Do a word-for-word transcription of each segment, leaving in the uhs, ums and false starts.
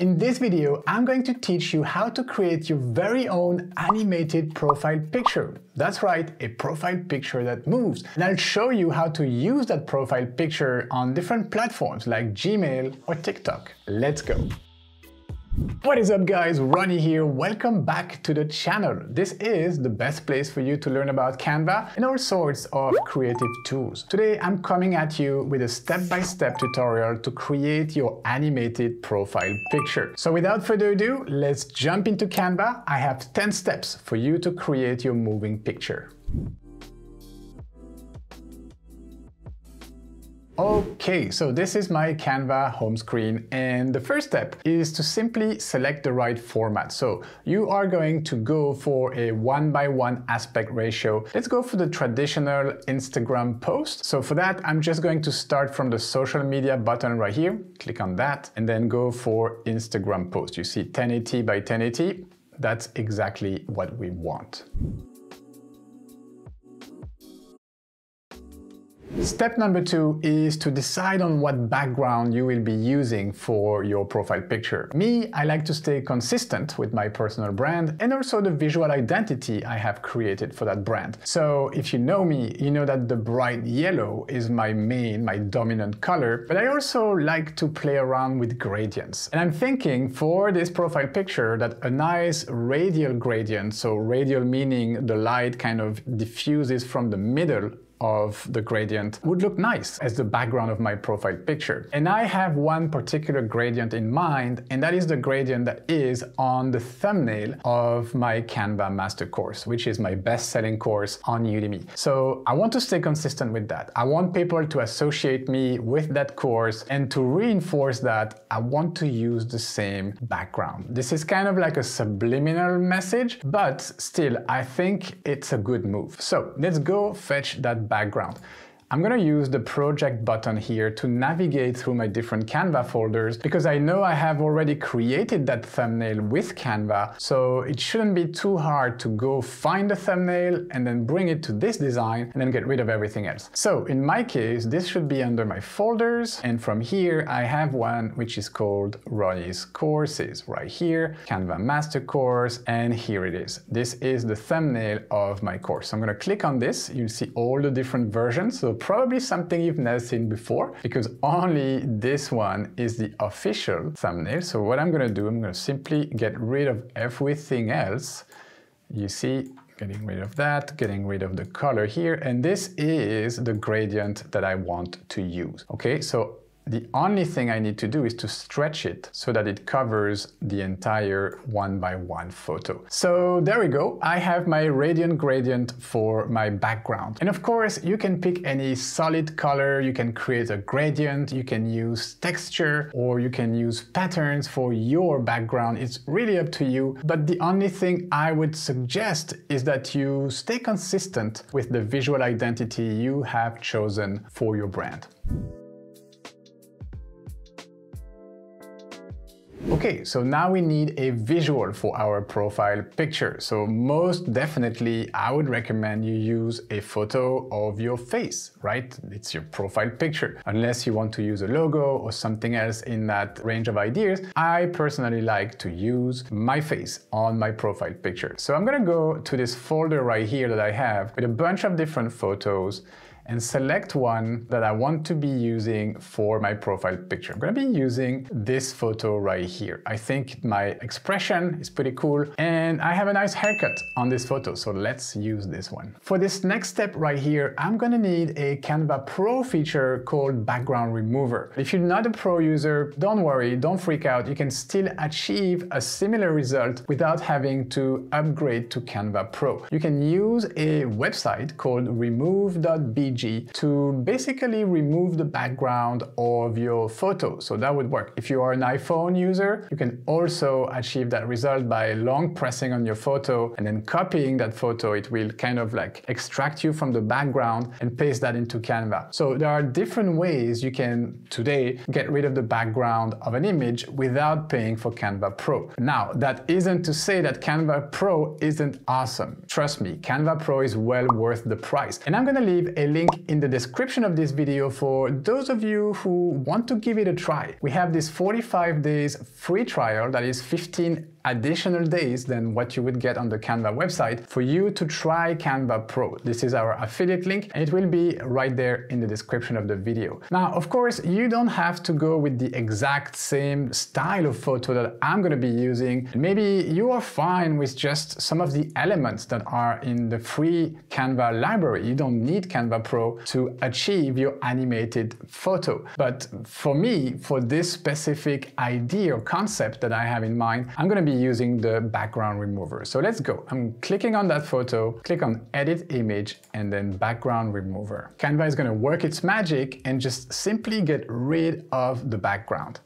In this video, I'm going to teach you how to create your very own animated profile picture. That's right, a profile picture that moves. And I'll show you how to use that profile picture on different platforms like Gmail or TikTok. Let's go. What is up guys, Ronnie here. Welcome back to the channel. This is the best place for you to learn about Canva and all sorts of creative tools. Today I'm coming at you with a step-by-step tutorial to create your animated profile picture. So without further ado, let's jump into Canva. I have ten steps for you to create your moving picture. Okay, so this is my Canva home screen, and the first step is to simply select the right format. So you are going to go for a one by one aspect ratio. Let's go for the traditional Instagram post. So for that, I'm just going to start from the social media button right here. Click on that and then go for Instagram post. You see ten eighty by ten eighty. That's exactly what we want. Step number two is to decide on what background you will be using for your profile picture. Me, I like to stay consistent with my personal brand and also the visual identity I have created for that brand. So if you know me, you know that the bright yellow is my main, my dominant color, but I also like to play around with gradients. And I'm thinking for this profile picture that a nice radial gradient, so radial meaning the light kind of diffuses from the middle of the gradient, would look nice as the background of my profile picture. And I have one particular gradient in mind, and that is the gradient that is on the thumbnail of my Canva master course, which is my best-selling course on Udemy. So I want to stay consistent with that. I want people to associate me with that course, and to reinforce that, I want to use the same background. This is kind of like a subliminal message, but still, I think it's a good move. So let's go fetch that background. I'm going to use the project button here to navigate through my different Canva folders, because I know I have already created that thumbnail with Canva, so it shouldn't be too hard to go find the thumbnail and then bring it to this design and then get rid of everything else. So in my case, this should be under my folders, and from here I have one which is called Ronnie's Courses right here, Canva Master Course, and here it is. This is the thumbnail of my course. So I'm going to click on this. You'll see all the different versions. So probably something you've never seen before, because only this one is the official thumbnail. So what I'm going to do, I'm going to simply get rid of everything else. You see, getting rid of that, getting rid of the color here, and this is the gradient that I want to use. Okay, so the only thing I need to do is to stretch it so that it covers the entire one by one photo. So there we go. I have my radiant gradient for my background. And of course, you can pick any solid color. You can create a gradient. You can use texture, or you can use patterns for your background. It's really up to you. But the only thing I would suggest is that you stay consistent with the visual identity you have chosen for your brand. Okay, so now we need a visual for our profile picture. So most definitely, I would recommend you use a photo of your face, right? It's your profile picture. Unless you want to use a logo or something else in that range of ideas, I personally like to use my face on my profile picture. So I'm gonna go to this folder right here that I have with a bunch of different photos, and select one that I want to be using for my profile picture. I'm going to be using this photo right here. I think my expression is pretty cool, and I have a nice haircut on this photo, so let's use this one. For this next step right here, I'm going to need a Canva Pro feature called Background Remover. If you're not a Pro user, don't worry, don't freak out. You can still achieve a similar result without having to upgrade to Canva Pro. You can use a website called remove dot b g to basically remove the background of your photo. So that would work. If you are an iPhone user, you can also achieve that result by long pressing on your photo and then copying that photo. It will kind of like extract you from the background and paste that into Canva. So there are different ways you can today get rid of the background of an image without paying for Canva Pro. Now, that isn't to say that Canva Pro isn't awesome. Trust me, Canva Pro is well worth the price. And I'm going to leave a link link in the description of this video for those of you who want to give it a try. We have this forty-five days free trial that is fifteen additional days than what you would get on the Canva website for you to try Canva Pro. This is our affiliate link and it will be right there in the description of the video. Now, of course, you don't have to go with the exact same style of photo that I'm going to be using. Maybe you are fine with just some of the elements that are in the free Canva library. You don't need Canva Pro to achieve your animated photo. But for me, for this specific idea or concept that I have in mind, I'm going to be using the background remover. So let's go. I'm clicking on that photo, click on edit image and then background remover. Canva is going to work its magic and just simply get rid of the background.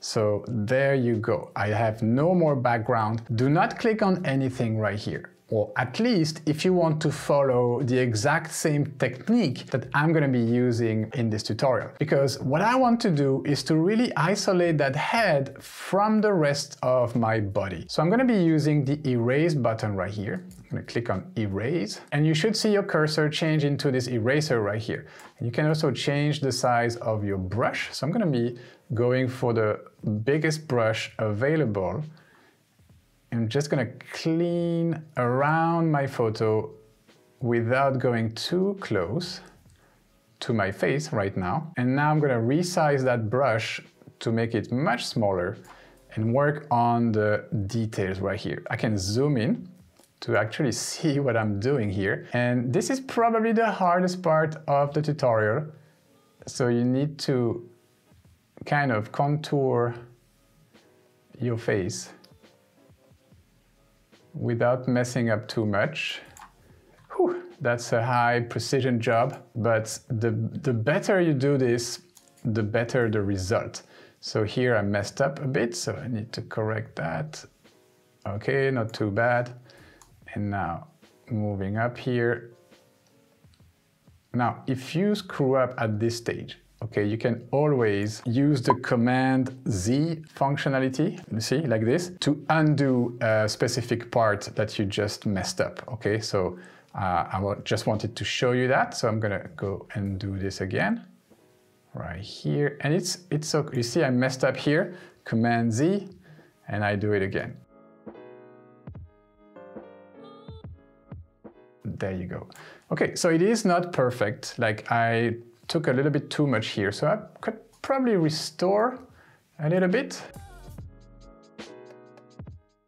So there you go. I have no more background. Do not click on anything right here. Or at least if you want to follow the exact same technique that I'm going to be using in this tutorial. Because what I want to do is to really isolate that head from the rest of my body. So I'm going to be using the erase button right here. I'm going to click on erase and you should see your cursor change into this eraser right here. And you can also change the size of your brush. So I'm going to be going for the biggest brush available. I'm just going to clean around my photo without going too close to my face right now. And now I'm going to resize that brush to make it much smaller and work on the details right here. I can zoom in to actually see what I'm doing here. And this is probably the hardest part of the tutorial. So you need to kind of contour your face without messing up too much. Whew, that's a high precision job, but the, the better you do this, the better the result. So here I messed up a bit, so I need to correct that. Okay, not too bad. And now moving up here. Now, if you screw up at this stage, okay, you can always use the command Z functionality, you see, like this, to undo a specific part that you just messed up, okay? So uh, I just wanted to show you that, so I'm gonna go and do this again, right here. And it's, it's so, you see I messed up here, command Z, and I do it again. There you go. Okay, so it is not perfect, like I took a little bit too much here, so I could probably restore a little bit.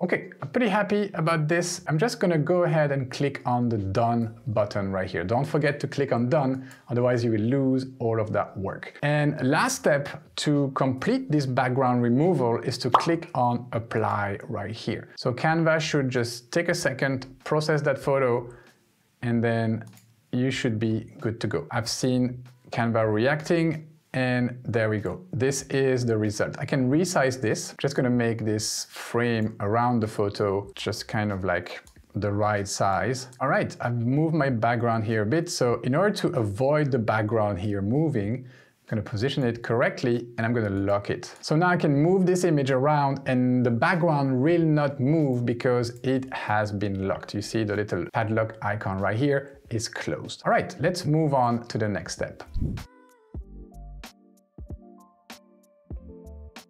Okay, I'm pretty happy about this. I'm just gonna go ahead and click on the done button right here. Don't forget to click on done, otherwise you will lose all of that work. And last step to complete this background removal is to click on apply right here. So Canva should just take a second, process that photo, and then you should be good to go. I've seen Canva reacting and there we go. This is the result. I can resize this. Just gonna make this frame around the photo just kind of like the right size. All right, I've moved my background here a bit. So in order to avoid the background here moving, I'm gonna position it correctly and I'm gonna lock it. So now I can move this image around and the background will not move because it has been locked. You see the little padlock icon right here is closed. All right, let's move on to the next step.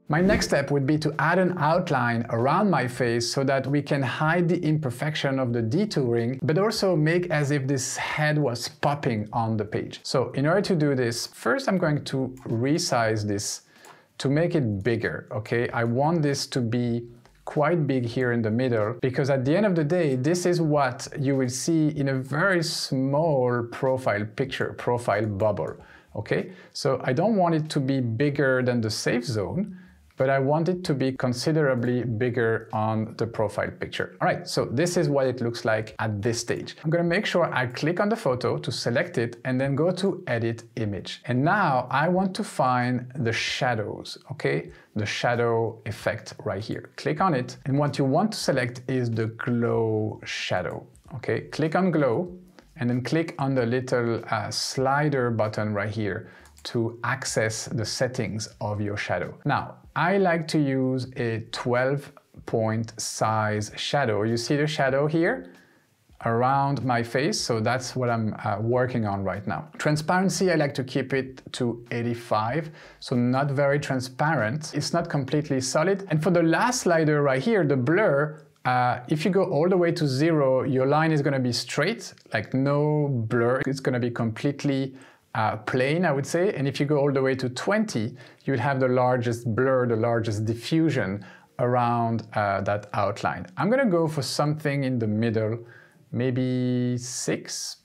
My next step would be to add an outline around my face so that we can hide the imperfection of the detouring, but also make as if this head was popping on the page. So in order to do this, first I'm going to resize this to make it bigger, okay? I want this to be quite big here in the middle, because at the end of the day, this is what you will see in a very small profile picture, profile bubble, okay? So I don't want it to be bigger than the safe zone, but I want it to be considerably bigger on the profile picture. All right, so this is what it looks like at this stage. I'm gonna make sure I click on the photo to select it and then go to edit image. And now I want to find the shadows, okay? The shadow effect right here. Click on it. And what you want to select is the glow shadow, okay? Click on glow and then click on the little uh, slider button right here to access the settings of your shadow. Now, I like to use a twelve point size shadow. You see the shadow here? around my face. So that's what I'm uh, working on right now. Transparency, I like to keep it to eighty-five, so not very transparent. It's not completely solid. And for the last slider right here, the blur, Uh, if you go all the way to zero, your line is going to be straight, like no blur. It's going to be completely uh, plain, I would say. And if you go all the way to twenty, you'll have the largest blur, the largest diffusion around uh, that outline. I'm going to go for something in the middle, maybe six.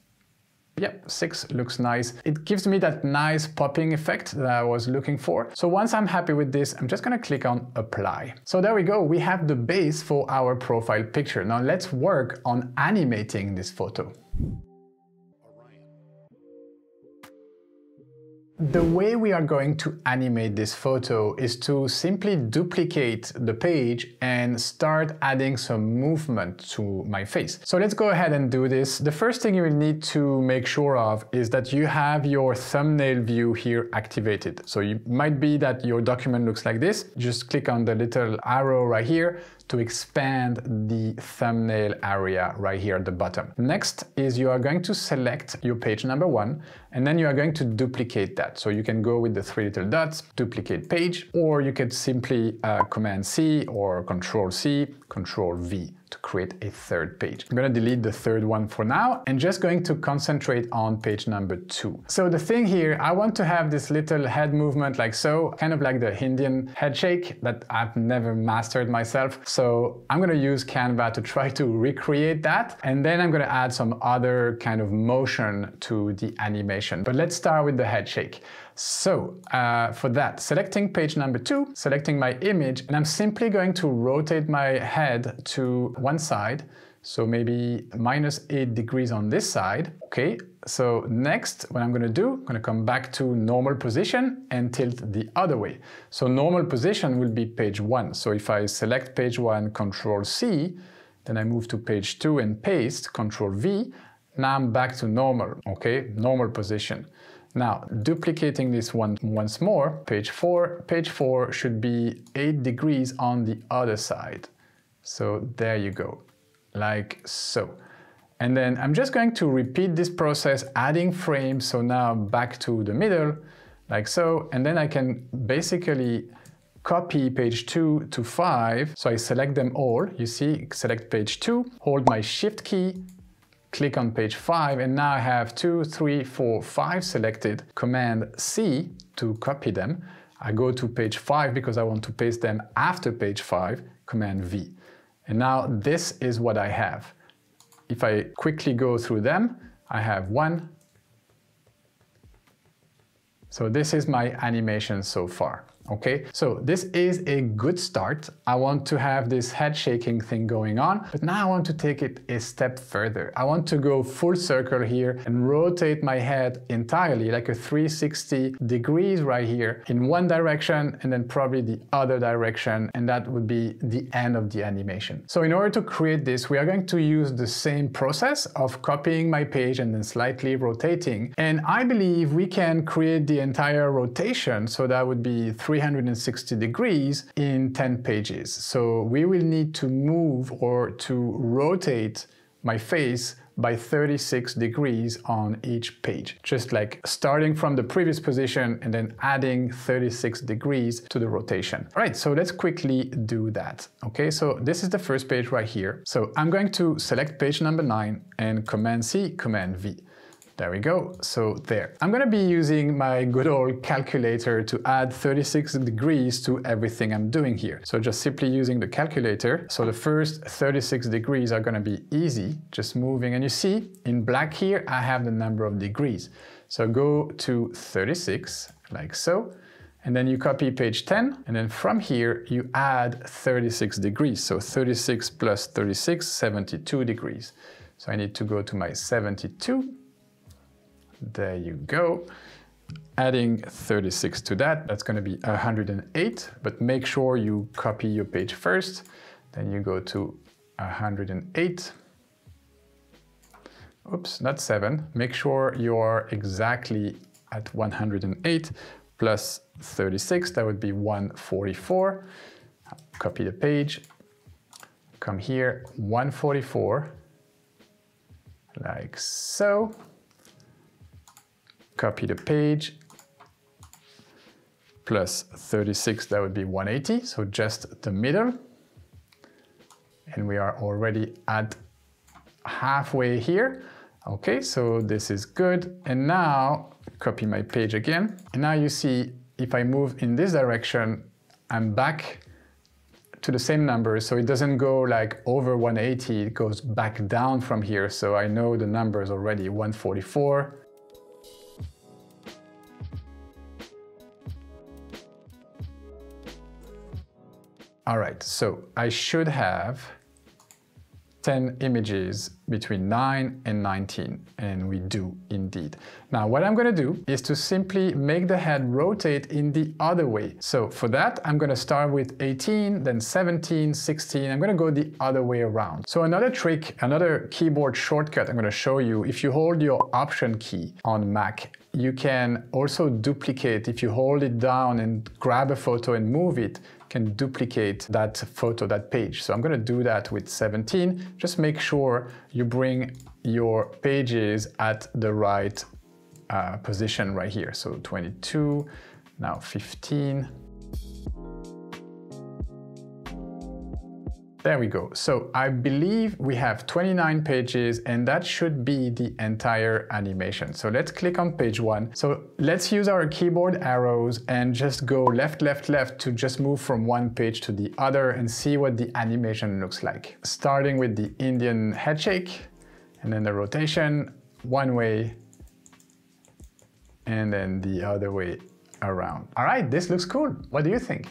Yep, six looks nice. It gives me that nice popping effect that I was looking for. So once I'm happy with this, I'm just gonna click on apply. So there we go, we have the base for our profile picture. Now let's work on animating this photo. The way we are going to animate this photo is to simply duplicate the page and start adding some movement to my face. So let's go ahead and do this. The first thing you will need to make sure of is that you have your thumbnail view here activated. So it might be that your document looks like this. Just click on the little arrow right here to expand the thumbnail area right here at the bottom. Next is you are going to select your page number one, and then you are going to duplicate that. So you can go with the three little dots, duplicate page, or you could simply uh, Command C or Control C, Control V to create a third page. I'm going to delete the third one for now and just going to concentrate on page number two. So the thing here, I want to have this little head movement like so, kind of like the Indian head shake that I've never mastered myself. So I'm going to use Canva to try to recreate that, and then I'm going to add some other kind of motion to the animation. But let's start with the head shake. So uh, for that, selecting page number two, selecting my image, and I'm simply going to rotate my head to one side. So maybe minus eight degrees on this side. Okay, so next, what I'm gonna do, I'm gonna come back to normal position and tilt the other way. So normal position will be page one. So if I select page one, Control C, then I move to page two and paste, Control V. Now I'm back to normal, okay, normal position. Now, duplicating this one once more, page four, page four should be eight degrees on the other side. So there you go, like so. And then I'm just going to repeat this process, adding frames. So now back to the middle, like so. And then I can basically copy page two to five. So I select them all. You see, select page two, hold my Shift key, click on page five, and now I have two, three, four, five selected. Command C to copy them. I go to page five because I want to paste them after page five, Command V. And now this is what I have. If I quickly go through them, I have one. So this is my animation so far. Okay, so this is a good start. I want to have this head shaking thing going on, but now I want to take it a step further. I want to go full circle here and rotate my head entirely, like a three sixty degrees right here in one direction and then probably the other direction, and that would be the end of the animation. So in order to create this, we are going to use the same process of copying my page and then slightly rotating. And I believe we can create the entire rotation, so that would be three three hundred sixty degrees in ten pages. So we will need to move or to rotate my face by thirty-six degrees on each page. Just like starting from the previous position and then adding thirty-six degrees to the rotation. All right, so let's quickly do that. Okay, so this is the first page right here. So I'm going to select page number nine and Command C, Command V. There we go, so there. I'm gonna be using my good old calculator to add thirty-six degrees to everything I'm doing here. So just simply using the calculator. So the first thirty-six degrees are gonna be easy, just moving. And you see in black here, I have the number of degrees. So go to thirty-six, like so. And then you copy page ten, and then from here, you add thirty-six degrees. So thirty-six plus thirty-six, seventy-two degrees. So I need to go to my seventy-two. There you go. Adding thirty-six to that, that's going to be one hundred eight, but make sure you copy your page first. Then you go to one hundred eight. Oops, not seven. Make sure you're exactly at one hundred eight plus thirty-six. That would be one forty-four. Copy the page. Come here, one forty-four. like so. Copy the page, plus thirty-six, that would be one eighty, so just the middle. And we are already at halfway here. Okay, so this is good. And now copy my page again. And now you see, if I move in this direction, I'm back to the same number. So it doesn't go like over one eighty, it goes back down from here. So I know the number is already one forty-four. All right, so I should have ten images between nine and nineteen, and we do indeed. Now, what I'm gonna do is to simply make the head rotate in the other way. So for that, I'm gonna start with eighteen, then seventeen, sixteen, I'm gonna go the other way around. So another trick, another keyboard shortcut I'm gonna show you, if you hold your Option key on Mac, you can also duplicate. If you hold it down and grab a photo and move it, can duplicate that photo, that page. So I'm gonna do that with seventeen. Just make sure you bring your pages at the right uh, position right here. So twenty-two, now fifteen. There we go. So I believe we have twenty-nine pages, and that should be the entire animation. So let's click on page one. So let's use our keyboard arrows and just go left, left, left to just move from one page to the other and see what the animation looks like. Starting with the Indian head shake and then the rotation one way and then the other way around. All right, this looks cool. What do you think?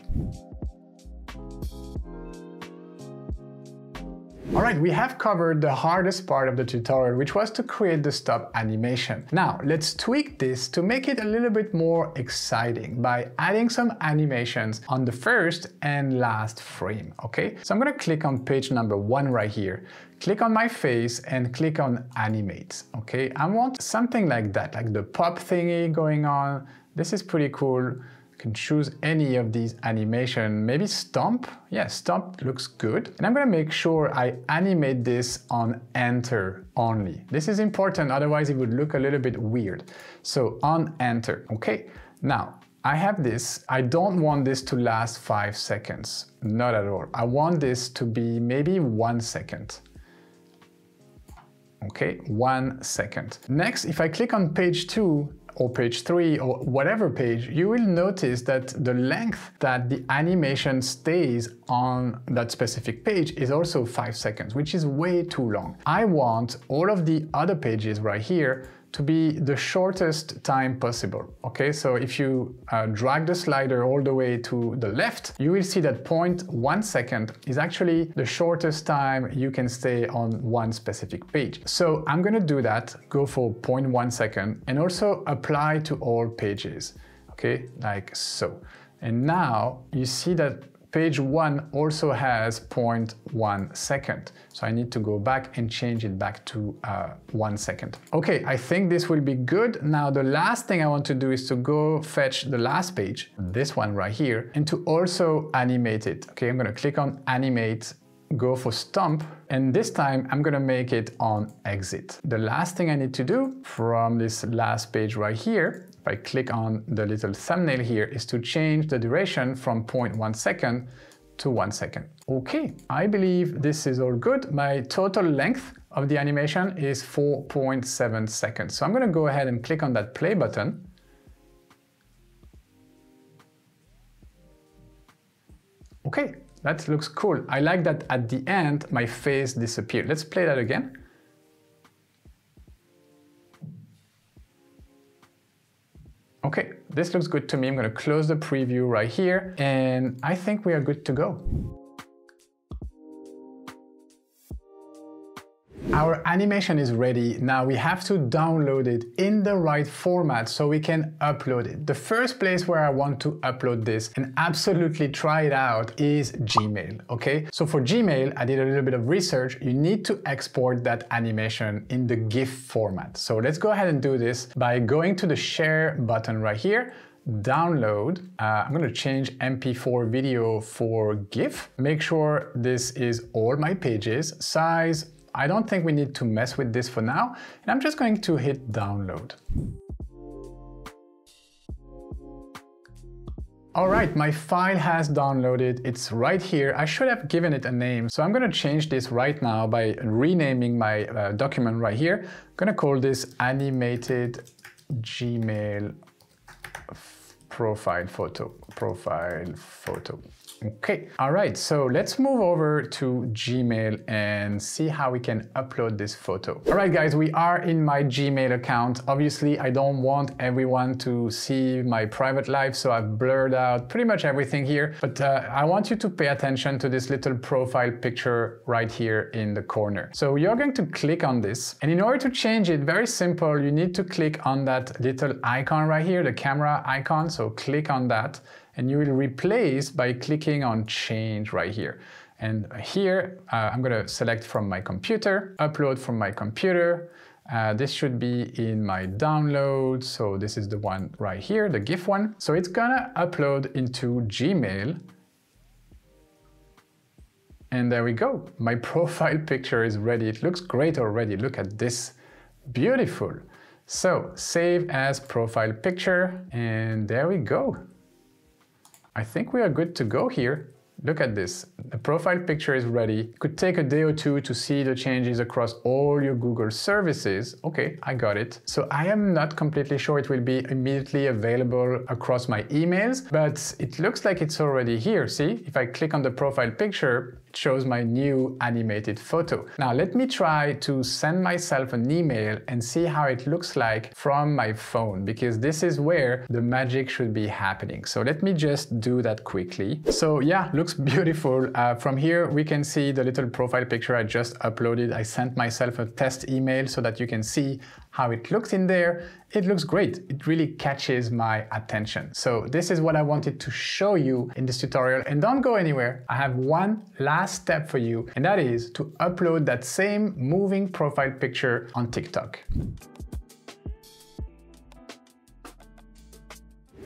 All right, we have covered the hardest part of the tutorial, which was to create the stop animation. Now, let's tweak this to make it a little bit more exciting by adding some animations on the first and last frame, okay? So I'm gonna click on page number one right here. Click on my face and click on animate, okay? I want something like that, like the pop thingy going on. This is pretty cool. Can choose any of these animation, maybe stomp. Yeah, stomp looks good. And I'm gonna make sure I animate this on enter only. This is important, otherwise it would look a little bit weird. So on enter, okay. Now, I have this. I don't want this to last five seconds, not at all. I want this to be maybe one second. Okay, one second. Next, if I click on page two, or page three, or whatever page, you will notice that the length that the animation stays on that specific page is also five seconds, which is way too long. I want all of the other pages right here to be the shortest time possible, okay? So if you uh, drag the slider all the way to the left, you will see that zero point one second is actually the shortest time you can stay on one specific page. So I'm gonna do that, go for zero point one second, and also apply to all pages, okay? Like so. And now you see that page one also has zero point one second. So I need to go back and change it back to uh, one second. Okay, I think this will be good. Now the last thing I want to do is to go fetch the last page, this one right here, and to also animate it. Okay, I'm gonna click on animate, go for stomp, and this time I'm gonna make it on exit. The last thing I need to do from this last page right here, if I click on the little thumbnail here, is to change the duration from zero point one second to one second. Okay, I believe this is all good. My total length of the animation is four point seven seconds. So I'm gonna go ahead and click on that play button. Okay, that looks cool. I like that at the end, my face disappeared. Let's play that again. Okay, this looks good to me. I'm gonna close the preview right here, and I think we are good to go. Our animation is ready. Now we have to download it in the right format so we can upload it. The first place where I want to upload this and absolutely try it out is Gmail, okay? So for Gmail, I did a little bit of research. You need to export that animation in the GIF format. So let's go ahead and do this by going to the share button right here. Download, uh, I'm gonna change M P four video for GIF. Make sure this is all my pages, size, I don't think we need to mess with this for now, and I'm just going to hit download. All right, my file has downloaded, it's right here. I should have given it a name, so I'm gonna change this right now by renaming my uh, document right here. I'm gonna call this animated Gmail profile photo, profile photo. Okay, all right, so let's move over to Gmail and see how we can upload this photo. All right, guys, we are in my Gmail account. Obviously, I don't want everyone to see my private life, so I've blurred out pretty much everything here, but uh, I want you to pay attention to this little profile picture right here in the corner. So you're going to click on this, and in order to change it, very simple, you need to click on that little icon right here, the camera icon, so click on that. And you will replace by clicking on change right here. And here, uh, I'm gonna select from my computer, upload from my computer. Uh, this should be in my download. So this is the one right here, the GIF one. So it's gonna upload into Gmail. And there we go. My profile picture is ready. It looks great already. Look at this, beautiful. So save as profile picture, and there we go. I think we are good to go here. Look at this, the profile picture is ready. It could take a day or two to see the changes across all your Google services. Okay, I got it. So I am not completely sure it will be immediately available across my emails, but it looks like it's already here. See, if I click on the profile picture, it shows my new animated photo. Now let me try to send myself an email and see how it looks like from my phone, because this is where the magic should be happening. So let me just do that quickly. So yeah, looks beautiful. Uh, from here we can see the little profile picture I just uploaded. I sent myself a test email so that you can see how it looks in there. It looks great. It really catches my attention. So this is what I wanted to show you in this tutorial, and don't go anywhere. I have one last step for you, and that is to upload that same moving profile picture on TikTok.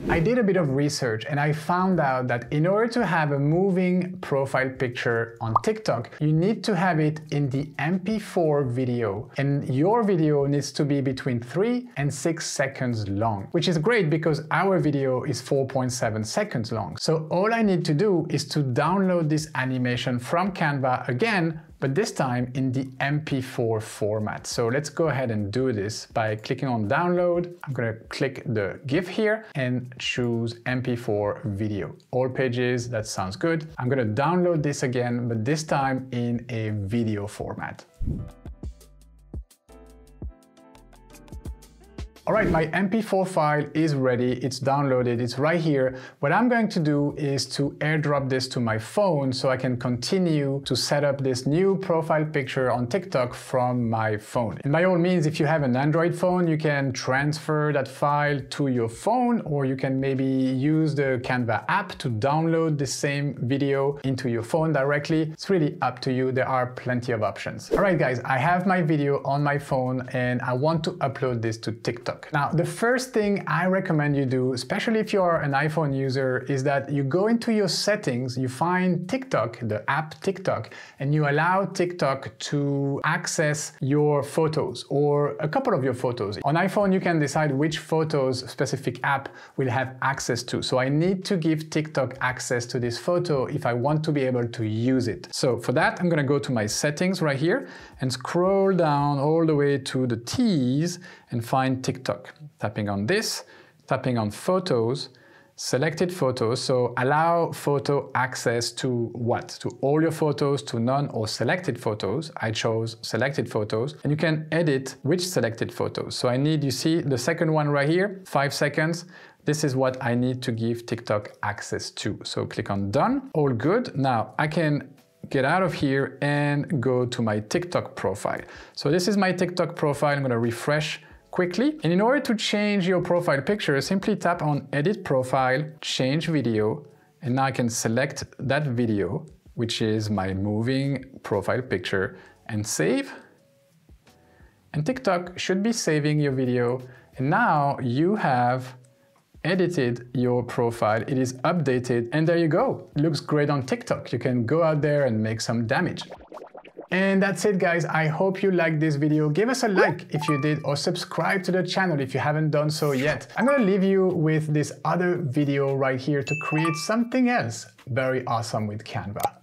I did a bit of research and I found out that in order to have a moving profile picture on TikTok, you need to have it in the M P four video, and your video needs to be between three and six seconds long, which is great because our video is four point seven seconds long. So all I need to do is to download this animation from Canva again, but this time in the M P four format. So let's go ahead and do this by clicking on download. I'm gonna click the GIF here and choose M P four video. All pages, that sounds good. I'm gonna download this again, but this time in a video format. All right, my M P four file is ready, it's downloaded, it's right here. What I'm going to do is to airdrop this to my phone so I can continue to set up this new profile picture on TikTok from my phone. And by all means, if you have an Android phone, you can transfer that file to your phone, or you can maybe use the Canva app to download the same video into your phone directly. It's really up to you, there are plenty of options. All right guys, I have my video on my phone and I want to upload this to TikTok. Now, the first thing I recommend you do, especially if you're an iPhone user, is that you go into your settings, you find TikTok, the app TikTok, and you allow TikTok to access your photos or a couple of your photos. On iPhone, you can decide which photos a specific app will have access to. So I need to give TikTok access to this photo if I want to be able to use it. So for that, I'm gonna go to my settings right here and scroll down all the way to the T's and find TikTok. TikTok. Tapping on this, tapping on photos, selected photos, so allow photo access to what? To all your photos, to none or selected photos. I chose selected photos, and you can edit which selected photos. So I need, you see the second one right here, five seconds. This is what I need to give TikTok access to. So click on done, all good. Now I can get out of here and go to my TikTok profile. So this is my TikTok profile, I'm gonna refresh quickly. And in order to change your profile picture, simply tap on edit profile, change video, and now I can select that video, which is my moving profile picture, and save. And TikTok should be saving your video. And now you have edited your profile, it is updated, and there you go. It looks great on TikTok. You can go out there and make some damage. And that's it, guys. I hope you liked this video. Give us a like if you did, or subscribe to the channel if you haven't done so yet. I'm gonna leave you with this other video right here to create something else very awesome with Canva.